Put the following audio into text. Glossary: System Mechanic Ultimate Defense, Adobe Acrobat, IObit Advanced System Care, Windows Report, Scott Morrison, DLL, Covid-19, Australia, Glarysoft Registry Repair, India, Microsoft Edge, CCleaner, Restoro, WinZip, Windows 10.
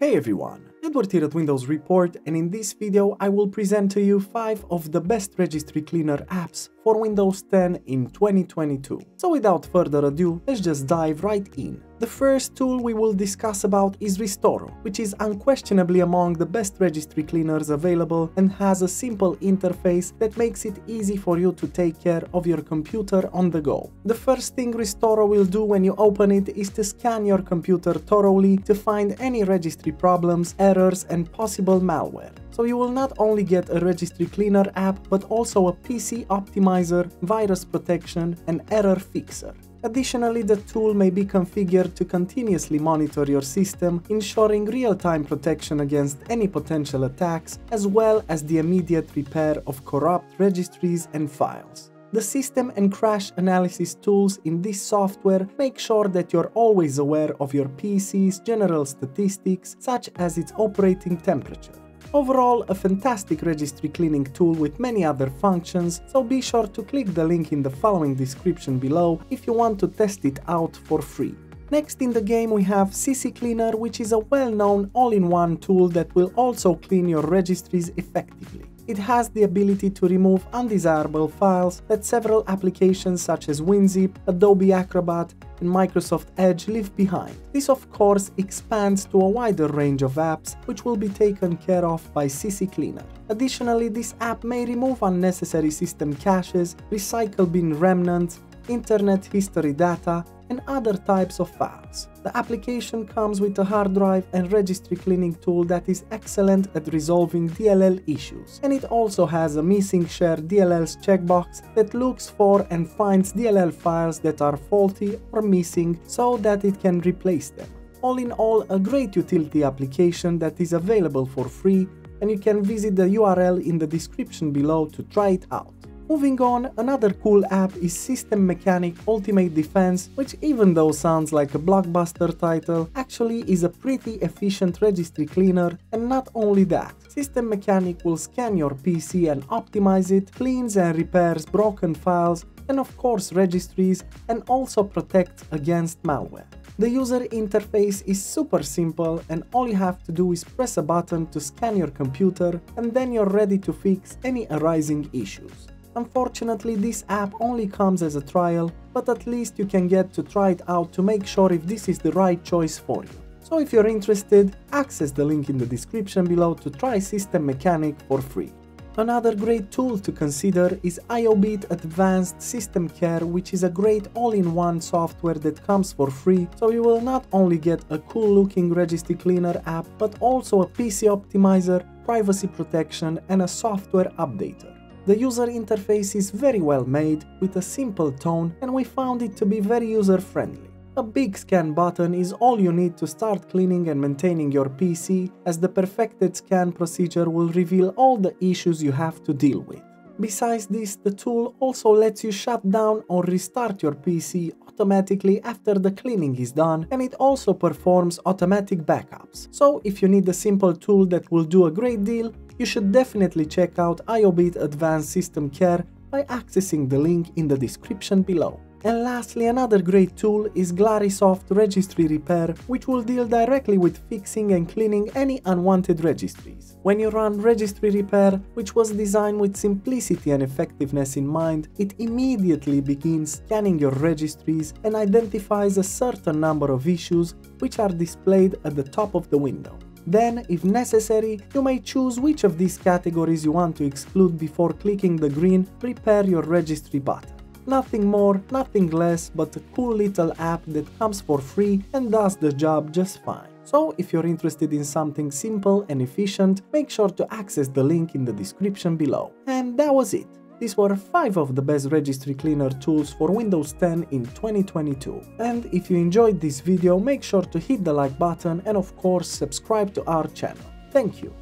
Hey everyone, Edward here at Windows Report, and in this video I will present to you 5 of the best registry cleaner apps for Windows 10 in 2022. So without further ado, let's just dive right in. The first tool we will discuss about is Restoro, which is unquestionably among the best registry cleaners available and has a simple interface that makes it easy for you to take care of your computer on the go. The first thing Restoro will do when you open it is to scan your computer thoroughly to find any registry problems, errors and possible malware. So you will not only get a registry cleaner app, but also a PC optimizer, virus protection and error fixer. Additionally, the tool may be configured to continuously monitor your system, ensuring real-time protection against any potential attacks, as well as the immediate repair of corrupt registries and files. The system and crash analysis tools in this software make sure that you're always aware of your PC's general statistics, such as its operating temperature. Overall, a fantastic registry cleaning tool with many other functions, so be sure to click the link in the following description below if you want to test it out for free. Next in the game we have CCleaner, which is a well-known all-in-one tool that will also clean your registries effectively. It has the ability to remove undesirable files that several applications such as WinZip, Adobe Acrobat, and Microsoft Edge leave behind. This of course expands to a wider range of apps which will be taken care of by CCleaner. Additionally, this app may remove unnecessary system caches, recycle bin remnants, internet history data, and other types of files. The application comes with a hard drive and registry cleaning tool that is excellent at resolving DLL issues, and it also has a missing share DLLs checkbox that looks for and finds DLL files that are faulty or missing so that it can replace them. All in all, a great utility application that is available for free, and you can visit the URL in the description below to try it out. Moving on, another cool app is System Mechanic Ultimate Defense, which even though sounds like a blockbuster title, actually is a pretty efficient registry cleaner, and not only that. System Mechanic will scan your PC and optimize it, cleans and repairs broken files, and of course registries, and also protects against malware. The user interface is super simple, and all you have to do is press a button to scan your computer, and then you're ready to fix any arising issues. Unfortunately, this app only comes as a trial, but at least you can get to try it out to make sure if this is the right choice for you. So if you're interested, access the link in the description below to try System Mechanic for free. Another great tool to consider is IObit Advanced System Care, which is a great all-in-one software that comes for free, so you will not only get a cool-looking registry cleaner app, but also a PC optimizer, privacy protection, and a software updater. The user interface is very well made, with a simple tone, and we found it to be very user-friendly. A big scan button is all you need to start cleaning and maintaining your PC, as the perfected scan procedure will reveal all the issues you have to deal with. Besides this, the tool also lets you shut down or restart your PC automatically after the cleaning is done, and it also performs automatic backups. So if you need a simple tool that will do a great deal, you should definitely check out IObit Advanced System Care by accessing the link in the description below. And lastly, another great tool is Glarysoft Registry Repair, which will deal directly with fixing and cleaning any unwanted registries. When you run Registry Repair, which was designed with simplicity and effectiveness in mind, it immediately begins scanning your registries and identifies a certain number of issues which are displayed at the top of the window. Then, if necessary, you may choose which of these categories you want to exclude before clicking the green Prepare Your Registry button. Nothing more, nothing less, but a cool little app that comes for free and does the job just fine. So, if you're interested in something simple and efficient, make sure to access the link in the description below. And that was it. These were 5 of the best registry cleaner tools for Windows 10 in 2022. And if you enjoyed this video, make sure to hit the like button and of course subscribe to our channel. Thank you!